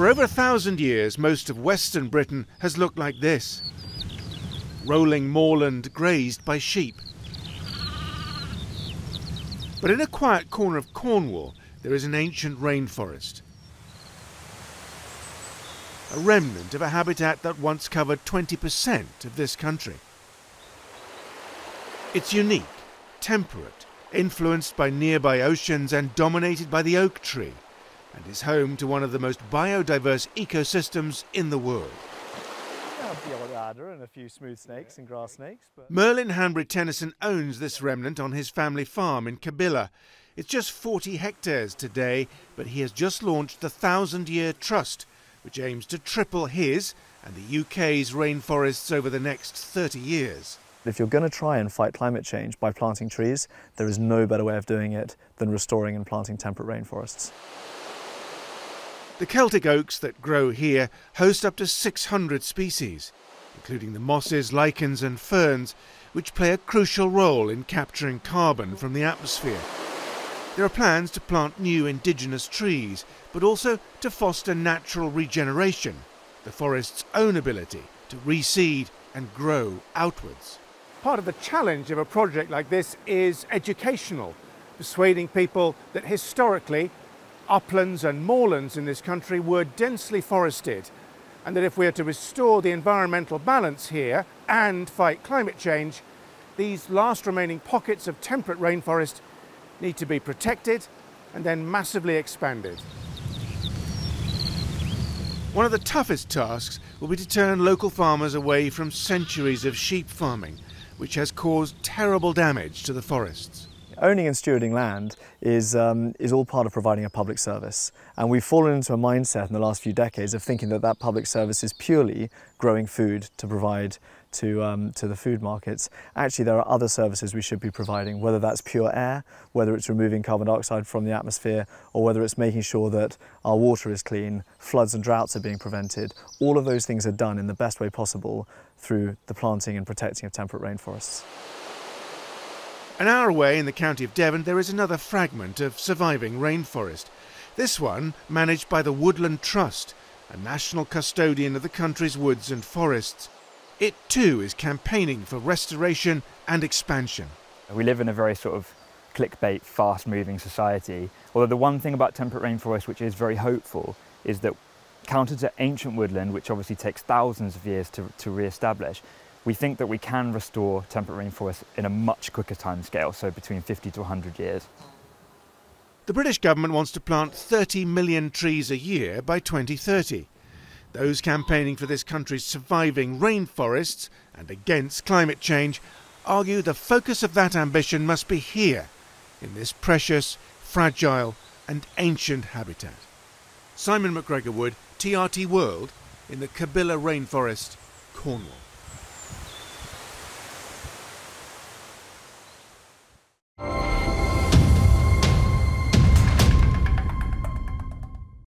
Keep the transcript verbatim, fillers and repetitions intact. For over a thousand years, most of Western Britain has looked like this. Rolling moorland grazed by sheep. But in a quiet corner of Cornwall, there is an ancient rainforest. A remnant of a habitat that once covered twenty percent of this country. It's unique, temperate, influenced by nearby oceans and dominated by the oak tree, and is home to one of the most biodiverse ecosystems in the world. Yeah, a big old adder and a few smooth snakes and grass snakes. But... Merlin Hanbury-Tenison owns this remnant on his family farm in Cabilla. It's just forty hectares today, but he has just launched the Thousand Year Trust, which aims to triple his and the U K's rainforests over the next thirty years. If you're going to try and fight climate change by planting trees, there is no better way of doing it than restoring and planting temperate rainforests. The Celtic oaks that grow here host up to six hundred species, including the mosses, lichens and ferns, which play a crucial role in capturing carbon from the atmosphere. There are plans to plant new indigenous trees, but also to foster natural regeneration, the forest's own ability to reseed and grow outwards. Part of the challenge of a project like this is educational, persuading people that historically uplands and moorlands in this country were densely forested, and that if we are to restore the environmental balance here and fight climate change, these last remaining pockets of temperate rainforest need to be protected and then massively expanded. One of the toughest tasks will be to turn local farmers away from centuries of sheep farming, which has caused terrible damage to the forests. Owning and stewarding land is, um, is all part of providing a public service, and we've fallen into a mindset in the last few decades of thinking that that public service is purely growing food to provide to, um, to the food markets. Actually, there are other services we should be providing, whether that's pure air, whether it's removing carbon dioxide from the atmosphere, or whether it's making sure that our water is clean, floods and droughts are being prevented. All of those things are done in the best way possible through the planting and protecting of temperate rainforests. An hour away in the county of Devon, there is another fragment of surviving rainforest. This one managed by the Woodland Trust, a national custodian of the country's woods and forests. It too is campaigning for restoration and expansion. We live in a very sort of clickbait, fast-moving society. Although the one thing about temperate rainforest which is very hopeful is that, counter to ancient woodland, which obviously takes thousands of years to, to re-establish, we think that we can restore temperate rainforests in a much quicker timescale, so between fifty to one hundred years. The British government wants to plant thirty million trees a year by twenty thirty. Those campaigning for this country's surviving rainforests and against climate change argue the focus of that ambition must be here, in this precious, fragile and ancient habitat. Simon McGregor-Wood, T R T World, in the Cabilla Rainforest, Cornwall.